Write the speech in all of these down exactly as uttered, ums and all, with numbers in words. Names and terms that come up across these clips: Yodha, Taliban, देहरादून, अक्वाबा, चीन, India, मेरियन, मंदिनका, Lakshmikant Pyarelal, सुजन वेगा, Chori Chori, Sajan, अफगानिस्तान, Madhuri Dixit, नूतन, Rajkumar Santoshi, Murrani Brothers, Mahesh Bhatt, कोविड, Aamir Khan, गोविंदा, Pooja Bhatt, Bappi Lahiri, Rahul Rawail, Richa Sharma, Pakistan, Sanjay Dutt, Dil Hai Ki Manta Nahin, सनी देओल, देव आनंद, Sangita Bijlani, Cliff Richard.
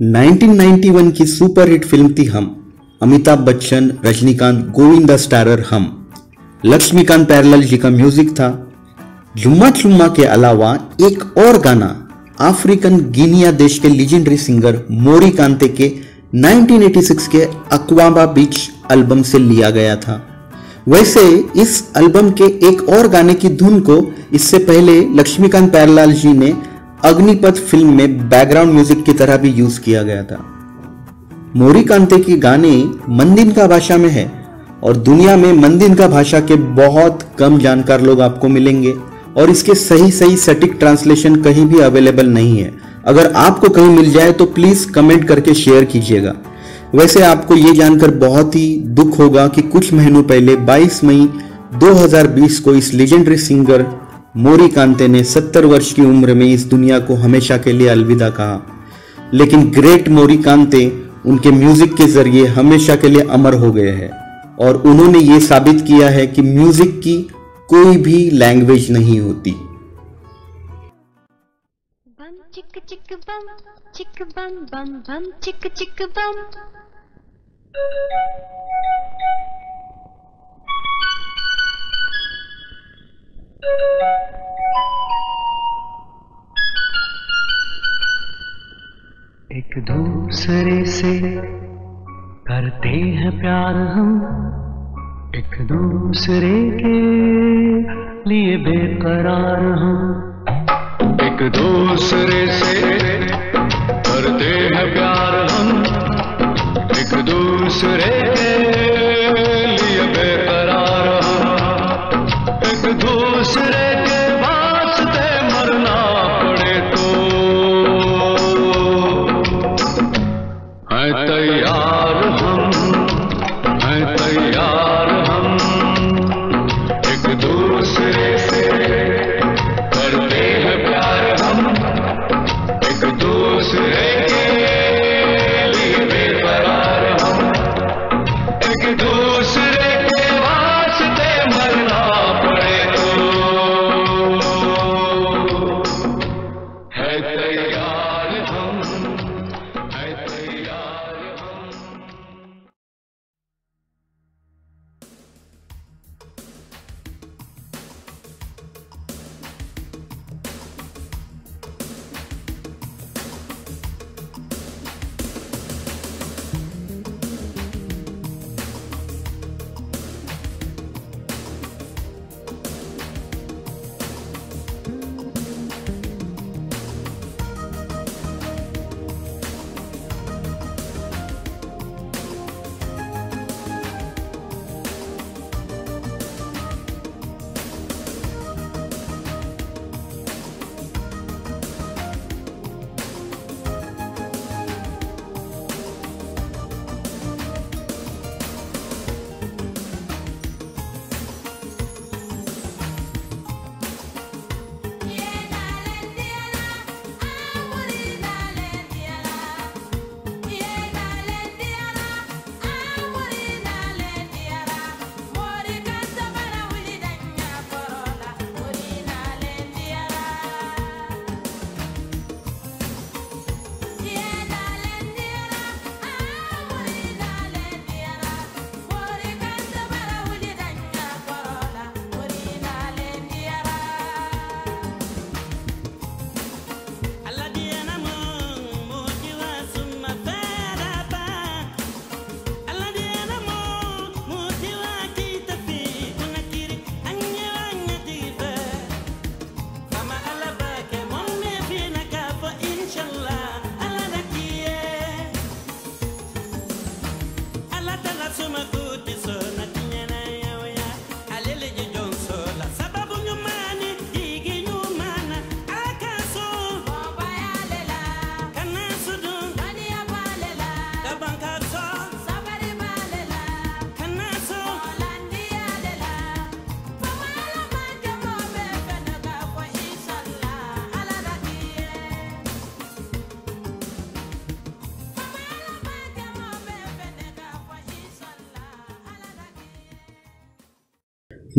Nineteen ninety one की superhit film थी Hum. Amitabh Bachchan, Rajinikanth, गोविंदा starrer Hum. Laxmikant Pyarelal जी का म्यूजिक था। जुम्मा चुम्मा के अलावा एक और गाना अफ्रीकन गिनिया देश के लीजेंडरी सिंगर मोरी कांते के नाइनटीन एटी सिक्स के अक्वाबा बीच एल्बम से लिया गया था। वैसे इस एल्बम के एक और गाने की धुन को इससे पहले लक्ष्मीकांत प्यारेलाल जी ने अग्निपथ फिल्म में बैकग्राउंड म्यूजिक की तरह भी यूज किया गया था। मोरी कांते के गाने मंदिनका भाषा में है और दुनिया में मंदिनका भाषा के बहुत कम जानकार लोग आपको मिलेंगे और इसके सही सही सटीक ट्रांसलेशन कहीं भी अवेलेबल नहीं है। अगर आपको कहीं मिल जाए तो प्लीज कमेंट करके शेयर कीजिएगा। वैसे आपको ये जानकर बहुत ही दुख होगा कि कुछ महीनों पहले बाईस मई दो हज़ार बीस को इस लेजेंडरी सिंगर मोरी कांते ने सत्तर वर्ष की उम्र में इस दुनिया को हमेशा के लिए अलविदा कहा। लेकिन ग्रेट मोरी कांते उनके म्यूजिक के जरिए हमेशा के लिए अमर हो गए हैं और उन्होंने ये साबित किया है कि म्यूजिक की कोई भी लैंग्वेज नहीं होती। चिक चिक बम चिक बम बम बम चिक चिक बम। एक दूसरे से करते हैं प्यार हम, एक दूसरे के लिए बेकरार हम। एक दूसरे से करते हैं प्यार हम, एक दूसरे के लिए बेकरार हम। एक दूसरे के वास्ते मरना पड़े तो हैं तैयार हम, हैं तैयार हम। एक दूसरे से करते हैं प्यार हम, एक दूसरे के लिए बेकरार हम। एक दूसरे के वास्ते मरना पड़े तो है तैयार हम, है तैयार हम।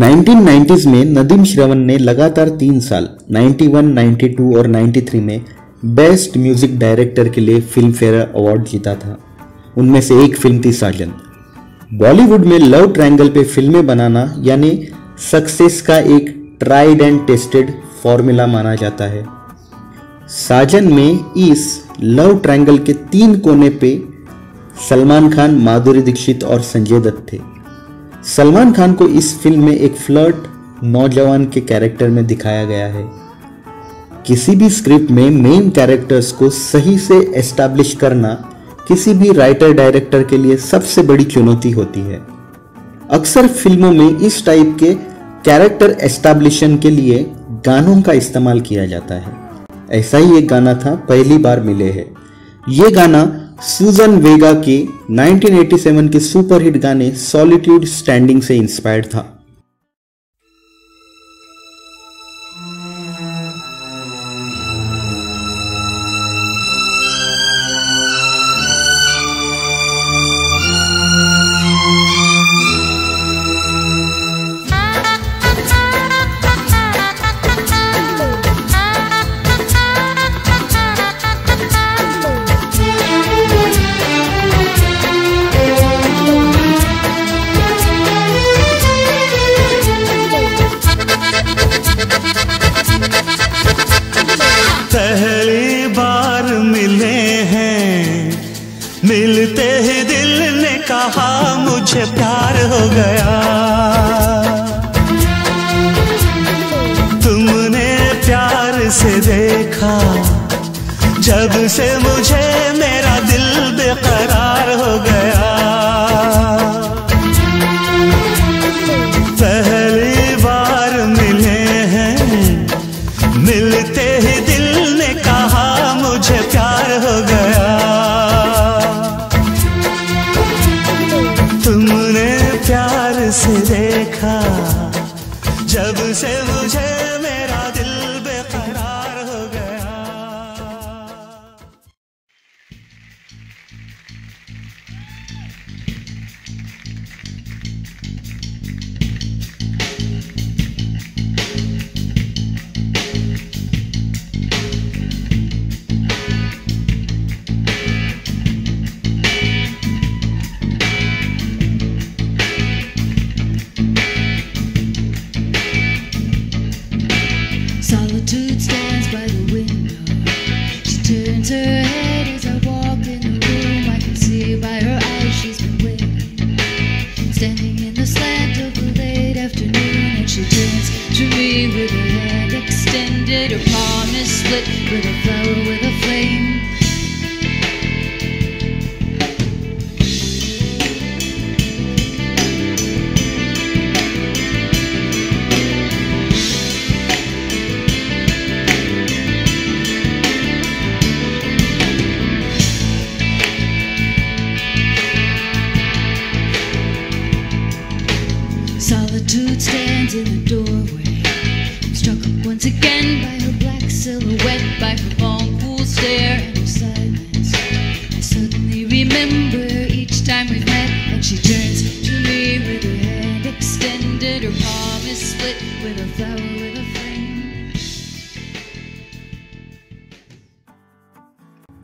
नाइनटीन नाइंटीज़ में नदीम श्रवण ने लगातार तीन साल नाइंटी वन, नाइंटी टू और नाइंटी थ्री में बेस्ट म्यूजिक डायरेक्टर के लिए फिल्म फेयर अवार्ड जीता था। उनमें से एक फिल्म थी साजन। बॉलीवुड में लव ट्रायंगल पे फिल्में बनाना यानी सक्सेस का एक ट्राइड एंड टेस्टेड फॉर्मूला माना जाता है। साजन में इस लव ट्रायंगल के तीन कोने पे सलमान खान, माधुरी दीक्षित और संजय दत्त थे। सलमान खान को इस फिल्म में एक फ्लर्ट नौजवान के कैरेक्टर में दिखाया गया है। किसी भी स्क्रिप्ट में मेन कैरेक्टर्स को सही से एस्टैब्लिश करना किसी भी राइटर डायरेक्टर के लिए सबसे बड़ी चुनौती होती है। अक्सर फिल्मों में इस टाइप के कैरेक्टर एस्टैब्लिशन के लिए गानों का इस्तेमाल किया जाता है। ऐसा ही एक गाना था पहली बार मिले है। ये गाना सुजन वेगा के नाइनटीन एटी सेवन के सुपरहिट गाने सॉलिट्यूड स्टैंडिंग से इंस्पायर्ड था।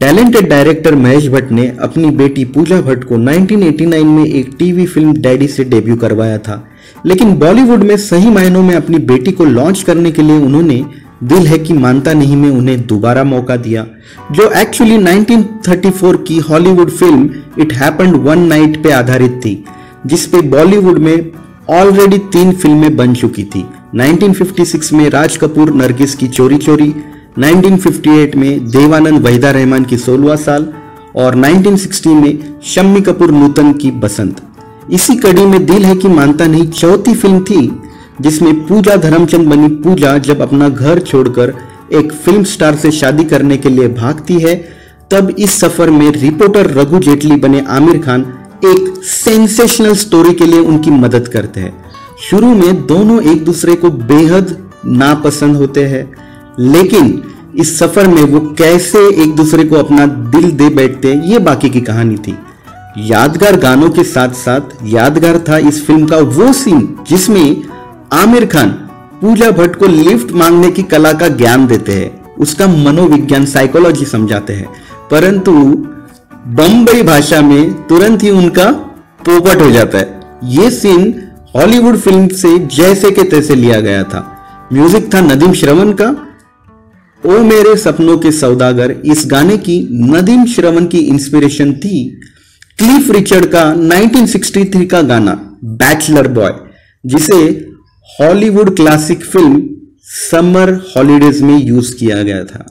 टैलेंटेड डायरेक्टर महेश भट्ट ने अपनी बेटी पूजा भट्ट को नाइनटीन एटी नाइन में एक टीवी फिल्म डैडी से डेब्यू करवाया था, लेकिन बॉलीवुड में सही मायनों में अपनी बेटी को लॉन्च करने के लिए उन्होंने दिल है कि मानता नहीं में उन्हें दोबारा मौका दिया, जो एक्चुअली नाइनटीन थर्टी फोर की Hollywood film it happened one night पे आधारित थी, जिसपे बॉलीवुड में ऑलरेडी तीन फिल्में बन चुकी थी। नाइनटीन फिफ्टी सिक्स में राज कपूर नरगिस की चोरी चोरी, नाइनटीन फिफ्टी एट में देव आनंद वहीदा रहमान की सोलहवां साल और नाइनटीन सिक्सटी में शम्मी कपूर नूतन की बसंत। इसी कड़ी में दिल है कि मानता नहीं चौथी फिल्म थी, जिसमें पूजा धर्मचंद बनी पूजा जब अपना घर छोड़कर एक फिल्म स्टार से शादी करने के लिए भागती है, तब इस सफर में रिपोर्टर रघु जेटली बने आमिर खान एक सेंसेशनल स्टोरी के लिए उनकी मदद करते हैं। शुरू में दोनों एक दूसरे को बेहद नापसंद होते हैं, लेकिन इस सफर में वो कैसे एक दूसरे को अपना दिल दे बैठते हैं ये बाकी की कहानी थी। यादगार गानों के साथ साथ यादगार था इस फिल्म का वो सीन जिसमें आमिर खान पूजा भट्ट को लिफ्ट मांगने की कला का ज्ञान देते हैं। उसका मनोविज्ञान साइकोलॉजी समझाते हैं, परंतु बम्बई भाषा में तुरंत ही उनका पोपट हो जाता है। ये सीन हॉलीवुड फिल्म से जैसे के तैसे लिया गया था। म्यूजिक था नदीम श्रवण का। ओ मेरे सपनों के सौदागर, इस गाने की नदीम श्रवण की इंस्पिरेशन थी क्लिफ रिचर्ड का नाइनटीन सिक्सटी थ्री का गाना बैचलर बॉय, जिसे Hollywood classic film summer holidays में यूज किया गया था।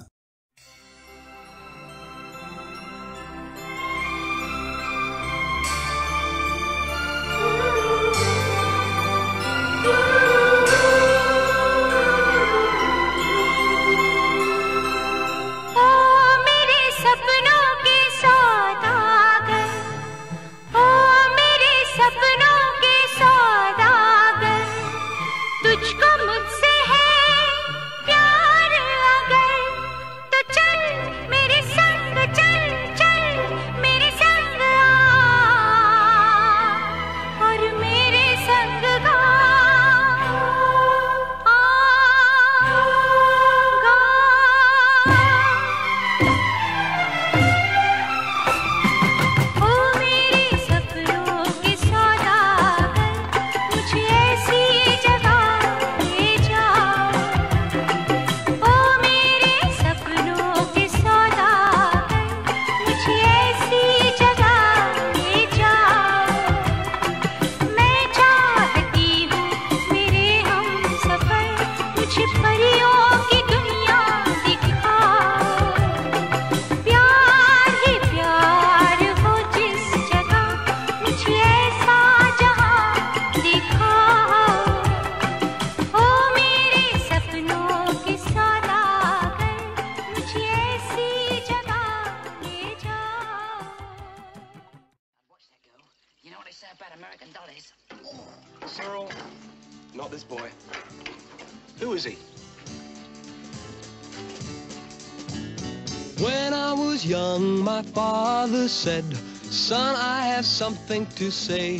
To say,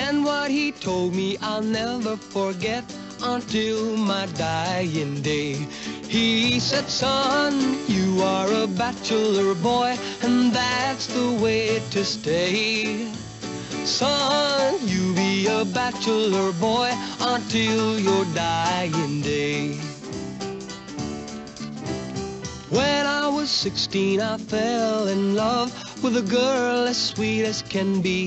and what he told me I'll never forget until my dying day. He said, son, you are a bachelor boy, and that's the way to stay. Son, you be a bachelor boy until your dying day. When I was sixteen, I fell in love with a girl as sweet as can be.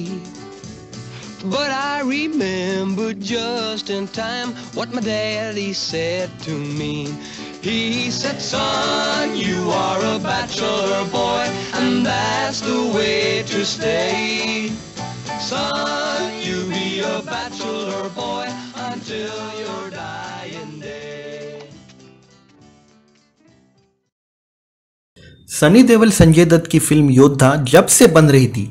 But I remember just in time what my daddy said to me. He said, son, you are a bachelor boy, and that's the way to stay. Son, you be a bachelor boy until your dying day. सनी देओल Sanjay Dutt की film योद्धा जब से बन रही थी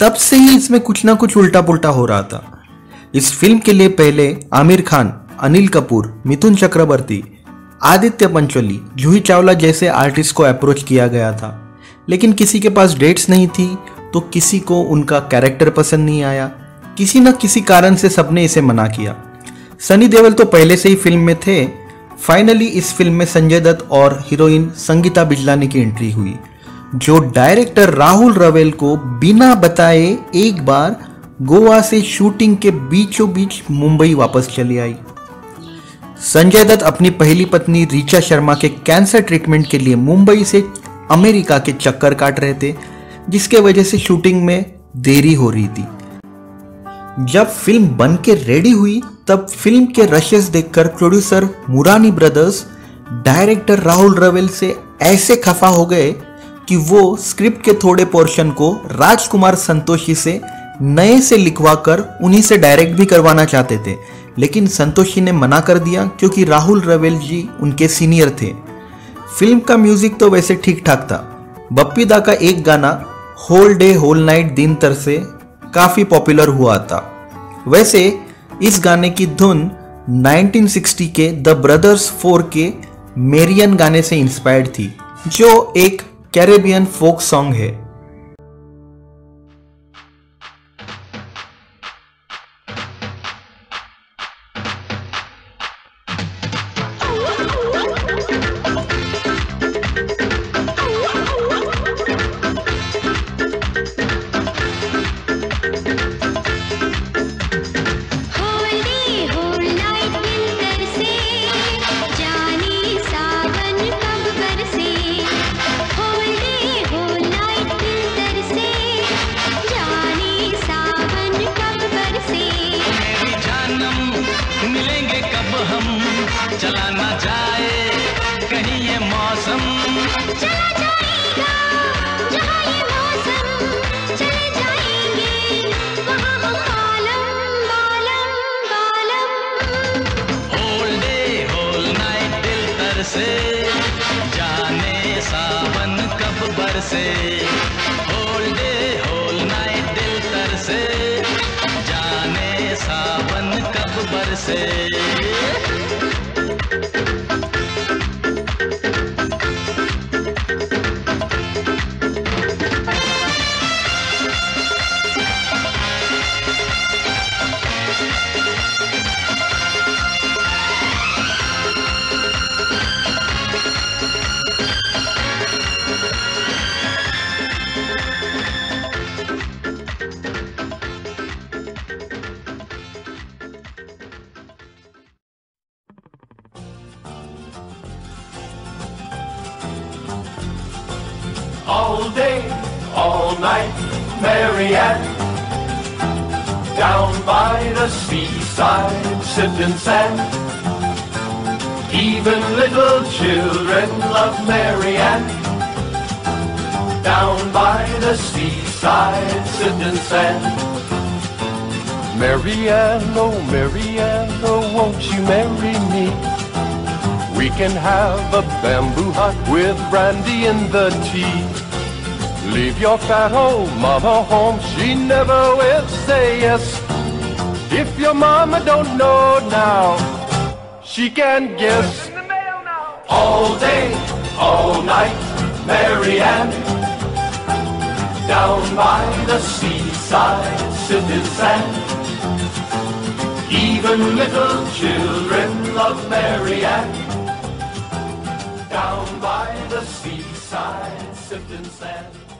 तब से ही इसमें कुछ ना कुछ उल्टा पुल्टा हो रहा था। इस फिल्म के लिए पहले आमिर खान, अनिल कपूर, मिथुन चक्रवर्ती, आदित्य पंचोली, जूही चावला जैसे आर्टिस्ट को अप्रोच किया गया था, लेकिन किसी के पास डेट्स नहीं थी, तो किसी को उनका कैरेक्टर पसंद नहीं आया। किसी न किसी कारण से सबने इसे मना किया। सनी देओल तो पहले से ही फिल्म में थे। फाइनली इस फिल्म में संजय दत्त और हीरोइन संगीता बिजलानी की एंट्री हुई, जो डायरेक्टर राहुल रवेल को बिना बताए एक बार गोवा से शूटिंग के बीचों बीच मुंबई वापस चली आई। संजय दत्त अपनी पहली पत्नी रीचा शर्मा के कैंसर ट्रीटमेंट के लिए मुंबई से अमेरिका के चक्कर काट रहे थे, जिसके वजह से शूटिंग में देरी हो रही थी। जब फिल्म बनके रेडी हुई तब फिल्म के रशेस देखकर producer Murani brothers director Rahul Rawail से ऐसे खफा हो गए कि वो स्क्रिप्ट के थोड़े पोर्शन को राजकुमार संतोषी से नए से लिखवाकर उन्हीं से डायरेक्ट भी करवाना चाहते थे, लेकिन संतोषी ने मना कर दिया क्योंकि राहुल रवेल जी उनके सीनियर थे। फिल्म का म्यूजिक तो वैसे ठीक ठाक था। बप्पी दा का एक गाना होल डे होल नाइट दिन तरसे काफी पॉपुलर हुआ था। वैसे इस गाने की धुन नाइनटीन सिक्सटी के द ब्रदर्स फोर के मेरियन गाने से इंस्पायर्ड थी, जो एक कैरेबियन फोक सॉन्ग है। Brandy in the tea. Leave your fat old mama home. She never will say yes. If your mama don't know now, she can guess. All day, all night, Mary Ann, down by the seaside, sit in sand. Even little children love Mary Ann. Down by the seaside, sipping sand.